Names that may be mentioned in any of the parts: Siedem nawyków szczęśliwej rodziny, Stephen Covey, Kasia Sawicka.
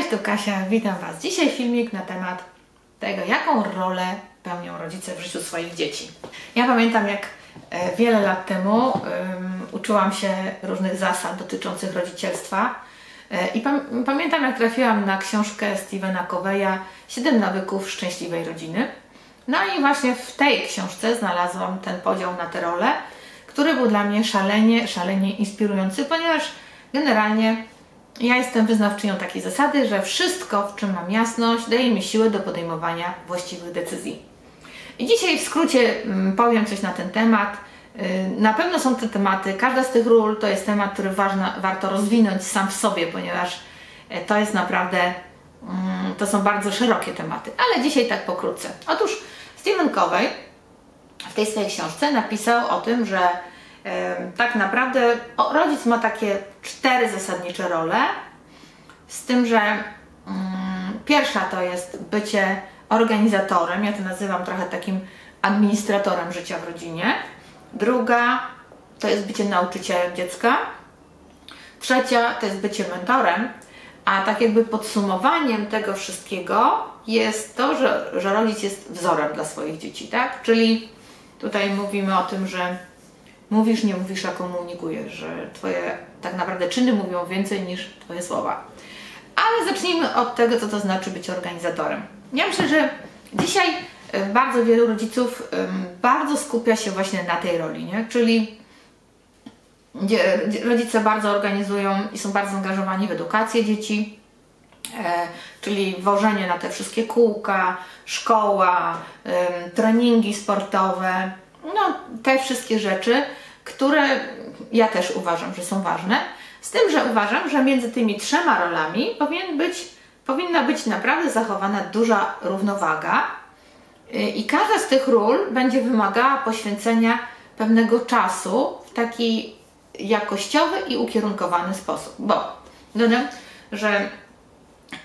Cześć, tu Kasia, witam Was. Dzisiaj filmik na temat tego, jaką rolę pełnią rodzice w życiu swoich dzieci. Ja pamiętam, jak wiele lat temu uczyłam się różnych zasad dotyczących rodzicielstwa i pamiętam, jak trafiłam na książkę Stephena Coveya "Siedem nawyków szczęśliwej rodziny". No i właśnie w tej książce znalazłam ten podział na te role, który był dla mnie szalenie inspirujący, ponieważ generalnie ja jestem wyznawczynią takiej zasady, że wszystko, w czym mam jasność, daje mi siłę do podejmowania właściwych decyzji. I dzisiaj w skrócie powiem coś na ten temat. Na pewno są te tematy, każda z tych ról to jest temat, który warto rozwinąć sam w sobie, ponieważ to jest naprawdę, to są bardzo szerokie tematy. Ale dzisiaj tak pokrótce. Otóż Stephen Covey w tej swojej książce napisał o tym, że tak naprawdę rodzic ma takie cztery zasadnicze role, z tym, że pierwsza to jest bycie organizatorem, ja to nazywam trochę takim administratorem życia w rodzinie, druga to jest bycie nauczycielem dziecka, trzecia to jest bycie mentorem, a tak jakby podsumowaniem tego wszystkiego jest to, że rodzic jest wzorem dla swoich dzieci, tak? Czyli tutaj mówimy o tym, że mówisz, nie mówisz, a komunikujesz, że Twoje tak naprawdę czyny mówią więcej niż Twoje słowa. Ale zacznijmy od tego, co to znaczy być organizatorem. Ja myślę, że dzisiaj bardzo wielu rodziców bardzo skupia się właśnie na tej roli, nie? Czyli rodzice bardzo organizują i są bardzo zaangażowani w edukację dzieci, czyli wożenie na te wszystkie kółka, szkoła, treningi sportowe, no, te wszystkie rzeczy, które ja też uważam, że są ważne, z tym, że uważam, że między tymi trzema rolami powinna być naprawdę zachowana duża równowaga i każda z tych ról będzie wymagała poświęcenia pewnego czasu w taki jakościowy i ukierunkowany sposób, bo dodam, że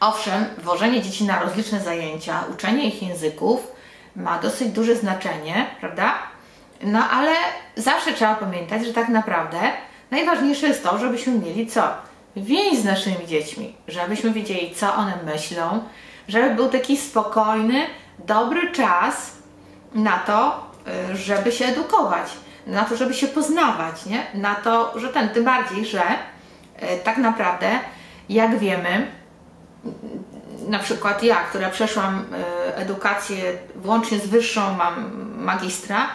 owszem, wożenie dzieci na rozliczne zajęcia, uczenie ich języków ma dosyć duże znaczenie, prawda? No ale zawsze trzeba pamiętać, że tak naprawdę najważniejsze jest to, żebyśmy mieli co? Więź z naszymi dziećmi, żebyśmy wiedzieli, co one myślą, żeby był taki spokojny, dobry czas na to, żeby się edukować, na to, żeby się poznawać, nie? Na to, że tym bardziej, że tak naprawdę, jak wiemy, na przykład ja, która przeszłam edukację włącznie z wyższą, mam magistra,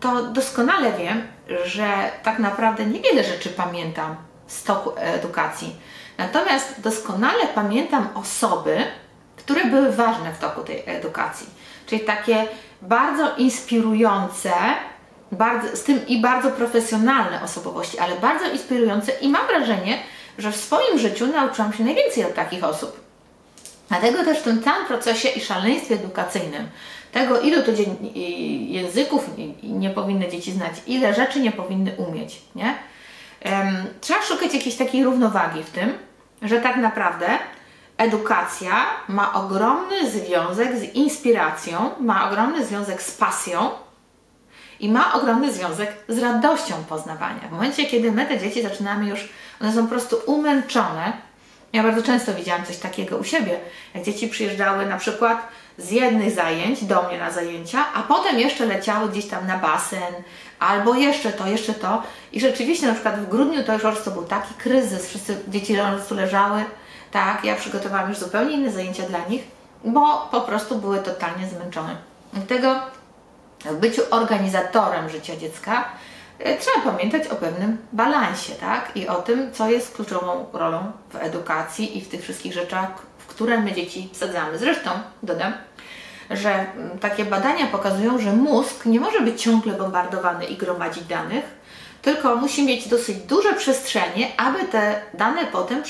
to doskonale wiem, że tak naprawdę niewiele rzeczy pamiętam z toku edukacji. Natomiast doskonale pamiętam osoby, które były ważne w toku tej edukacji. Czyli takie bardzo inspirujące, bardzo profesjonalne osobowości, ale bardzo inspirujące i mam wrażenie, że w swoim życiu nauczyłam się najwięcej od takich osób. Dlatego też w tym całym procesie i szaleństwie edukacyjnym, tego ilu to języków nie powinny dzieci znać, ile rzeczy nie powinny umieć, nie? Trzeba szukać jakiejś takiej równowagi w tym, że tak naprawdę edukacja ma ogromny związek z inspiracją, ma ogromny związek z pasją i ma ogromny związek z radością poznawania. W momencie, kiedy my te dzieci zaczynamy już, one są po prostu umęczone. Ja bardzo często widziałam coś takiego u siebie, jak dzieci przyjeżdżały na przykład z jednych zajęć do mnie na zajęcia, a potem jeszcze leciały gdzieś tam na basen, albo jeszcze to. I rzeczywiście na przykład w grudniu to już po prostu był taki kryzys, wszyscy dzieci po prostu leżały, tak, ja przygotowałam już zupełnie inne zajęcia dla nich, bo po prostu były totalnie zmęczone. Dlatego w byciu organizatorem życia dziecka trzeba pamiętać o pewnym balansie, tak? I o tym, co jest kluczową rolą w edukacji i w tych wszystkich rzeczach, w które my dzieci wsadzamy. Zresztą dodam, że takie badania pokazują, że mózg nie może być ciągle bombardowany i gromadzić danych, tylko musi mieć dosyć duże przestrzenie, aby te dane potem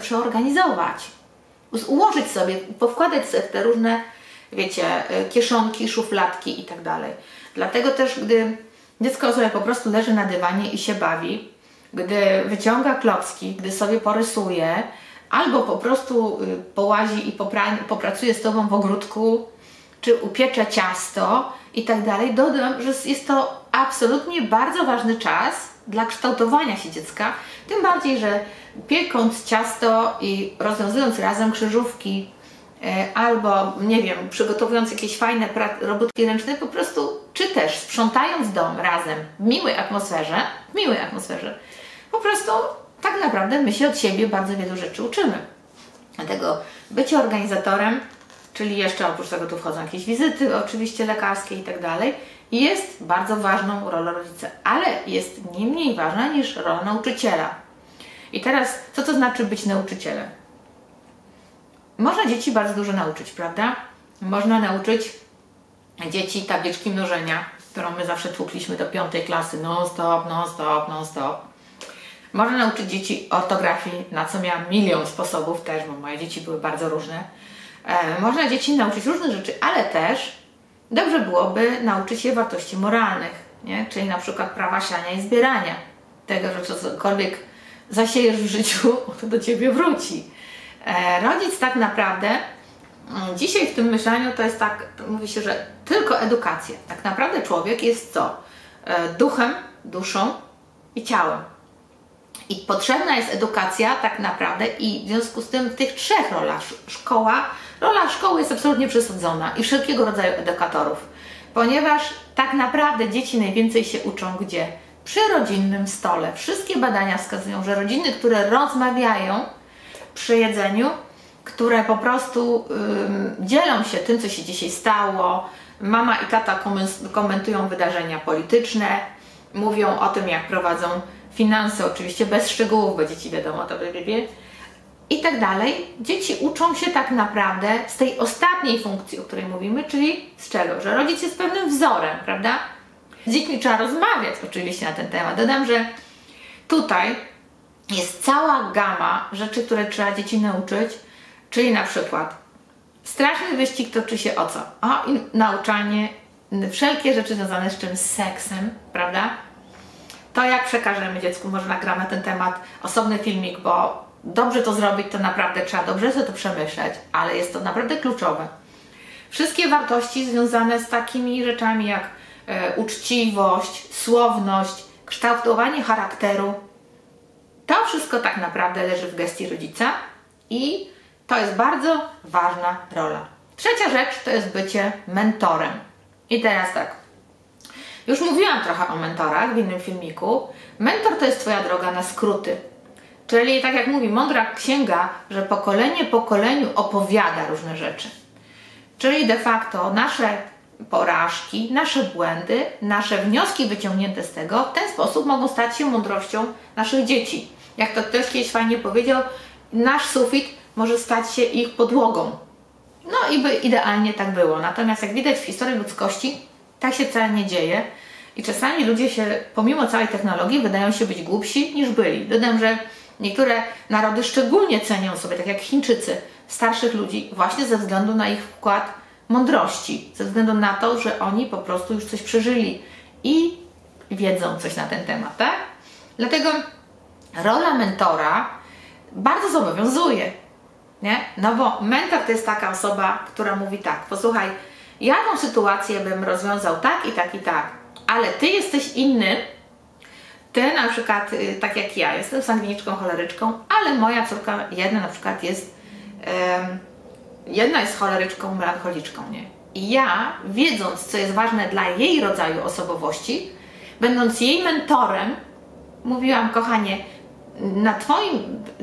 przeorganizować, ułożyć sobie, powkładać sobie w te różne, wiecie, kieszonki, szufladki i tak dalej. Dlatego też, gdy dziecko sobie po prostu leży na dywanie i się bawi, gdy wyciąga klocki, gdy sobie porysuje, albo po prostu połazi i popracuje z Tobą w ogródku, czy upiecze ciasto i tak dalej, dodam, że jest to absolutnie bardzo ważny czas dla kształtowania się dziecka, tym bardziej, że piekąc ciasto i rozwiązując razem krzyżówki albo, nie wiem, przygotowując jakieś fajne robótki ręczne, po prostu, czy też sprzątając dom razem w miłej atmosferze, po prostu tak naprawdę my się od siebie bardzo wielu rzeczy uczymy. Dlatego bycie organizatorem, czyli jeszcze oprócz tego tu wchodzą jakieś wizyty, oczywiście lekarskie i tak dalej, jest bardzo ważną rolą rodzica, ale jest nie mniej ważna niż rola nauczyciela. I teraz, co to znaczy być nauczycielem? Można dzieci bardzo dużo nauczyć, prawda? Można nauczyć dzieci tabliczki mnożenia, którą my zawsze tłukliśmy do 5. klasy, non stop, non stop, non stop. Można nauczyć dzieci ortografii, na co miałam milion sposobów też, bo moje dzieci były bardzo różne. Można dzieci nauczyć różnych rzeczy, ale też dobrze byłoby nauczyć je wartości moralnych, nie? Czyli na przykład prawa siania i zbierania. Tego, że cokolwiek zasiejesz w życiu, to do Ciebie wróci. Rodzic tak naprawdę, dzisiaj w tym myśleniu to jest tak, mówi się, że tylko edukacja. Tak naprawdę człowiek jest co? Duchem, duszą i ciałem. I potrzebna jest edukacja tak naprawdę i w związku z tym w tych trzech rolach rola szkoły jest absolutnie przesadzona i wszelkiego rodzaju edukatorów, ponieważ tak naprawdę dzieci najwięcej się uczą gdzie? Przy rodzinnym stole. Wszystkie badania wskazują, że rodziny, które rozmawiają przy jedzeniu, które po prostu dzielą się tym, co się dzisiaj stało, mama i tata komentują wydarzenia polityczne, mówią o tym, jak prowadzą finanse, oczywiście bez szczegółów, bo dzieci wiadomo to wie, i tak dalej. Dzieci uczą się tak naprawdę z tej ostatniej funkcji, o której mówimy, czyli z czego? Że rodzic jest pewnym wzorem, prawda? Z dziećmi trzeba rozmawiać oczywiście na ten temat. Dodam, że tutaj jest cała gama rzeczy, które trzeba dzieci nauczyć, czyli na przykład straszny wyścig toczy się o co? O nauczanie, wszelkie rzeczy związane z czymś, z seksem, prawda? To jak przekażemy dziecku, może nagramy na ten temat osobny filmik, bo dobrze to zrobić, to naprawdę trzeba dobrze sobie to przemyśleć, ale jest to naprawdę kluczowe. Wszystkie wartości związane z takimi rzeczami jak uczciwość, słowność, kształtowanie charakteru, to wszystko tak naprawdę leży w gestii rodzica i to jest bardzo ważna rola. Trzecia rzecz to jest bycie mentorem. I teraz tak. Już mówiłam trochę o mentorach w innym filmiku. Mentor to jest Twoja droga na skróty. Czyli tak jak mówi mądra księga, że pokolenie pokoleniu opowiada różne rzeczy. Czyli de facto nasze porażki, nasze błędy, nasze wnioski wyciągnięte z tego w ten sposób mogą stać się mądrością naszych dzieci. Jak to ktoś kiedyś fajnie powiedział, nasz sufit może stać się ich podłogą. No i by idealnie tak było. Natomiast jak widać w historii ludzkości, tak się wcale nie dzieje i czasami ludzie się, pomimo całej technologii, wydają się być głupsi niż byli. Dodam, że niektóre narody szczególnie cenią sobie, tak jak Chińczycy, starszych ludzi właśnie ze względu na ich wkład mądrości, ze względu na to, że oni po prostu już coś przeżyli i wiedzą coś na ten temat, tak? Dlatego rola mentora bardzo zobowiązuje, nie? No bo mentor to jest taka osoba, która mówi tak, posłuchaj, ja tą sytuację bym rozwiązał tak i tak i tak, ale Ty jesteś inny, Ty na przykład, tak jak ja, jestem sangwiniczką, choleryczką, ale moja córka jedna na przykład jest, jedna jest choleryczką, melancholiczką, nie? I ja, wiedząc, co jest ważne dla jej rodzaju osobowości, będąc jej mentorem, mówiłam, kochanie,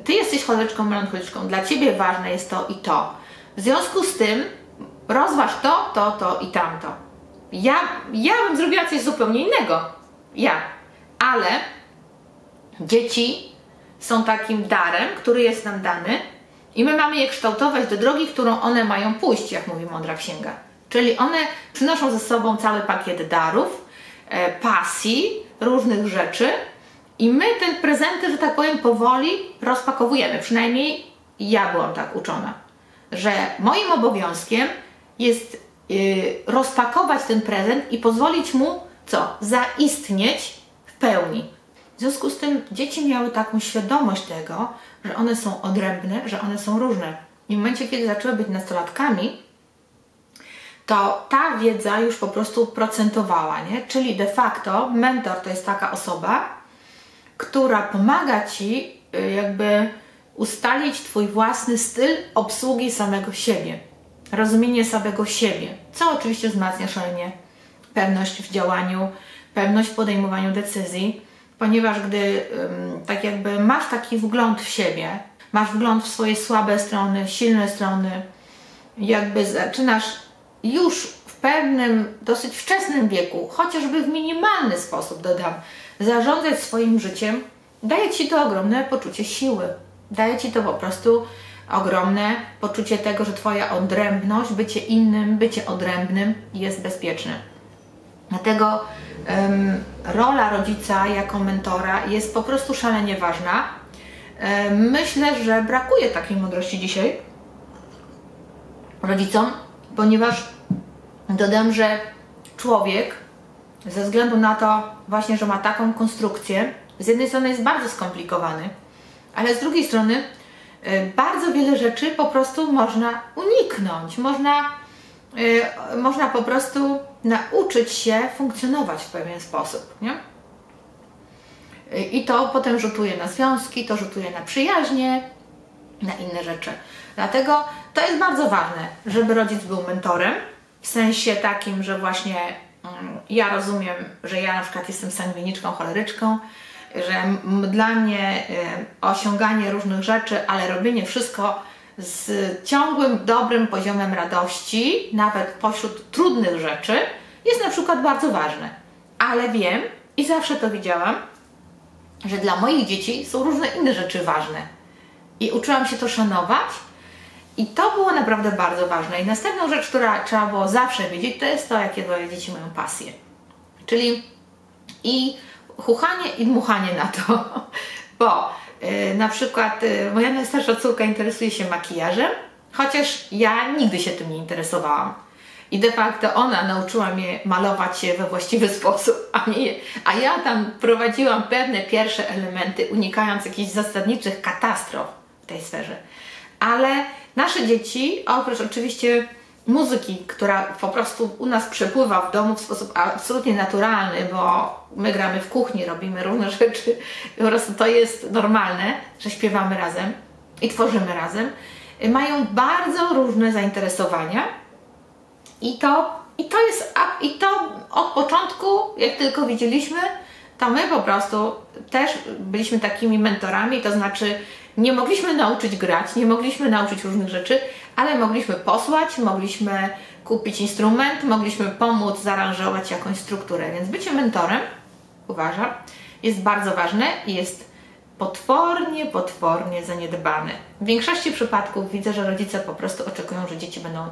Ty jesteś choleryczką, melancholiczką, dla Ciebie ważne jest to i to. W związku z tym rozważ to, to, to i tamto. Ja bym zrobiła coś zupełnie innego. Ale dzieci są takim darem, który jest nam dany i my mamy je kształtować do drogi, którą one mają pójść, jak mówi mądra księga. Czyli one przynoszą ze sobą cały pakiet darów, pasji, różnych rzeczy i my te prezenty, że tak powiem, powoli rozpakowujemy. Przynajmniej ja byłam tak uczona, że moim obowiązkiem jest rozpakować ten prezent i pozwolić mu, co? Zaistnieć w pełni. W związku z tym dzieci miały taką świadomość tego, że one są odrębne, że one są różne. I w momencie, kiedy zaczęły być nastolatkami, to ta wiedza już po prostu procentowała, nie? Czyli de facto mentor to jest taka osoba, która pomaga Ci jakby ustalić Twój własny styl obsługi samego siebie, rozumienie samego siebie, co oczywiście wzmacnia szalenie pewność w działaniu, pewność w podejmowaniu decyzji, ponieważ gdy tak jakby masz taki wgląd w siebie, masz wgląd w swoje słabe strony, silne strony, jakby zaczynasz już w pewnym, dosyć wczesnym wieku, chociażby w minimalny sposób, dodam, zarządzać swoim życiem, daje Ci to ogromne poczucie siły. Daje Ci to po prostu ogromne poczucie tego, że Twoja odrębność, bycie innym, bycie odrębnym jest bezpieczne. Dlatego rola rodzica jako mentora jest po prostu szalenie ważna. Myślę, że brakuje takiej mądrości dzisiaj rodzicom, ponieważ dodam, że człowiek ze względu na to właśnie, że ma taką konstrukcję, z jednej strony jest bardzo skomplikowany, ale z drugiej strony bardzo wiele rzeczy po prostu można uniknąć, można po prostu nauczyć się funkcjonować w pewien sposób, nie? I to potem rzutuje na związki, to rzutuje na przyjaźnie, na inne rzeczy. Dlatego to jest bardzo ważne, żeby rodzic był mentorem, w sensie takim, że właśnie ja rozumiem, że ja na przykład jestem sangwiniczką, choleryczką, że dla mnie osiąganie różnych rzeczy, ale robienie wszystko z ciągłym, dobrym poziomem radości, nawet pośród trudnych rzeczy, jest na przykład bardzo ważne. Ale wiem i zawsze to widziałam, że dla moich dzieci są różne inne rzeczy ważne. I uczyłam się to szanować i to było naprawdę bardzo ważne. I następną rzecz, która trzeba było zawsze wiedzieć, to jest to, jakie moje dzieci mają pasje. Czyli i chuchanie i dmuchanie na to, bo na przykład moja najstarsza córka interesuje się makijażem, chociaż ja nigdy się tym nie interesowałam i de facto ona nauczyła mnie malować się we właściwy sposób, a ja tam prowadziłam pewne pierwsze elementy, unikając jakichś zasadniczych katastrof w tej sferze. Ale nasze dzieci, oprócz oczywiście muzyki, która po prostu u nas przepływa w domu w sposób absolutnie naturalny, bo my gramy w kuchni, robimy różne rzeczy, po prostu to jest normalne, że śpiewamy razem i tworzymy razem, mają bardzo różne zainteresowania i to od początku, jak tylko widzieliśmy, to my po prostu też byliśmy takimi mentorami, to znaczy nie mogliśmy nauczyć grać, nie mogliśmy nauczyć różnych rzeczy, ale mogliśmy posłać, mogliśmy kupić instrument, mogliśmy pomóc zaaranżować jakąś strukturę. Więc bycie mentorem, uważam, jest bardzo ważne i jest potwornie, potwornie zaniedbane. W większości przypadków widzę, że rodzice po prostu oczekują, że dzieci będą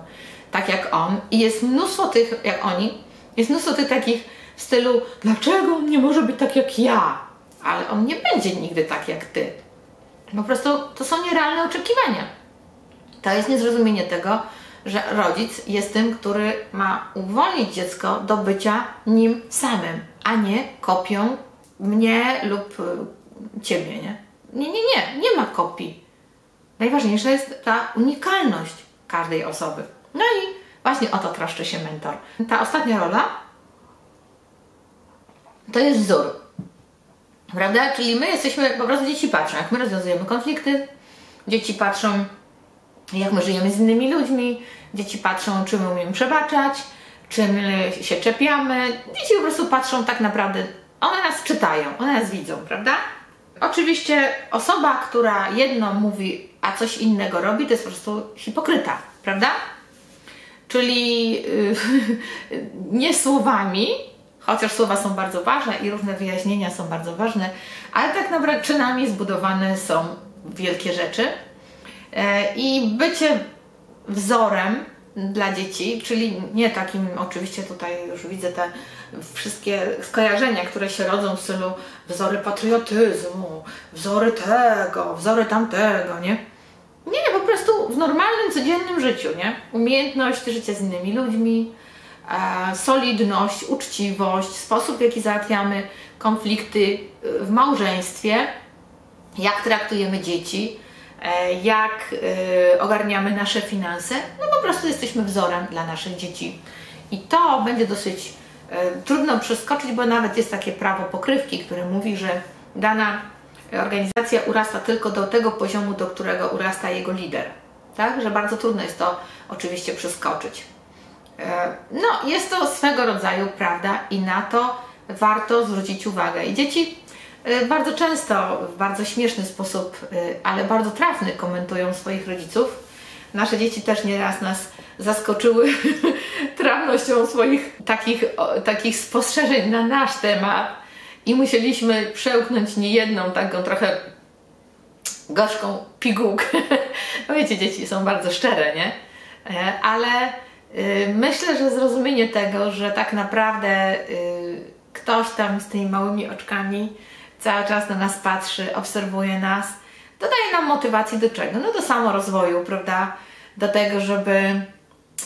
tak jak on i jest mnóstwo tych, jak oni, jest mnóstwo tych takich w stylu, dlaczego on nie może być tak jak ja? Ale on nie będzie nigdy tak jak ty. Po prostu to są nierealne oczekiwania. To jest niezrozumienie tego, że rodzic jest tym, który ma uwolnić dziecko do bycia nim samym, a nie kopią mnie lub ciebie, nie? Nie ma kopii. Najważniejsza jest ta unikalność każdej osoby. No i właśnie o to troszczy się mentor. Ta ostatnia rola to jest wzór. Prawda? Czyli my jesteśmy, po prostu dzieci patrzą, jak my rozwiązujemy konflikty, dzieci patrzą, jak my żyjemy z innymi ludźmi, dzieci patrzą, czy my umiemy przebaczać, czy my się czepiamy, dzieci po prostu patrzą tak naprawdę, one nas czytają, one nas widzą, prawda? Oczywiście osoba, która jedno mówi, a coś innego robi, to jest po prostu hipokryta, prawda? Czyli nie słowami, chociaż słowa są bardzo ważne i różne wyjaśnienia są bardzo ważne, ale tak naprawdę czynami zbudowane są wielkie rzeczy. I bycie wzorem dla dzieci, czyli nie takim, oczywiście tutaj już widzę te wszystkie skojarzenia, które się rodzą w stylu wzory patriotyzmu, wzory tego, wzory tamtego, nie? Nie, po prostu w normalnym, codziennym życiu, nie? Umiejętność życia z innymi ludźmi, solidność, uczciwość, sposób, w jaki załatwiamy konflikty w małżeństwie, jak traktujemy dzieci, jak ogarniamy nasze finanse, no po prostu jesteśmy wzorem dla naszych dzieci. I to będzie dosyć trudno przeskoczyć, bo nawet jest takie prawo pokrywki, które mówi, że dana organizacja urasta tylko do tego poziomu, do którego urasta jego lider. Tak? Że bardzo trudno jest to oczywiście przeskoczyć. No, jest to swego rodzaju prawda i na to warto zwrócić uwagę. I dzieci bardzo często, w bardzo śmieszny sposób, ale bardzo trafny komentują swoich rodziców. Nasze dzieci też nieraz nas zaskoczyły trafnością swoich takich spostrzeżeń na nasz temat i musieliśmy przełknąć niejedną taką trochę gorzką pigułkę. Wiecie, dzieci są bardzo szczere, nie? Ale myślę, że zrozumienie tego, że tak naprawdę ktoś tam z tymi małymi oczkami cały czas na nas patrzy, obserwuje nas, dodaje nam motywacji do czego? No do samorozwoju, prawda? Do tego, żeby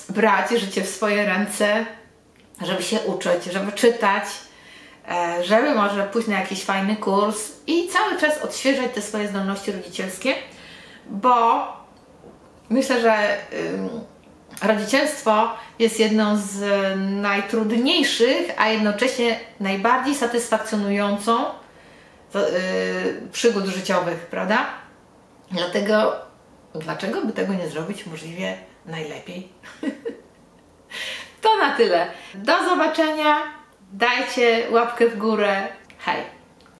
brać życie w swoje ręce, żeby się uczyć, żeby czytać, żeby może pójść na jakiś fajny kurs i cały czas odświeżać te swoje zdolności rodzicielskie, bo myślę, że rodzicielstwo jest jedną z najtrudniejszych, a jednocześnie najbardziej satysfakcjonującą przygód życiowych, prawda? Dlatego, dlaczego by tego nie zrobić możliwie najlepiej? To na tyle. Do zobaczenia. Dajcie łapkę w górę. Hej!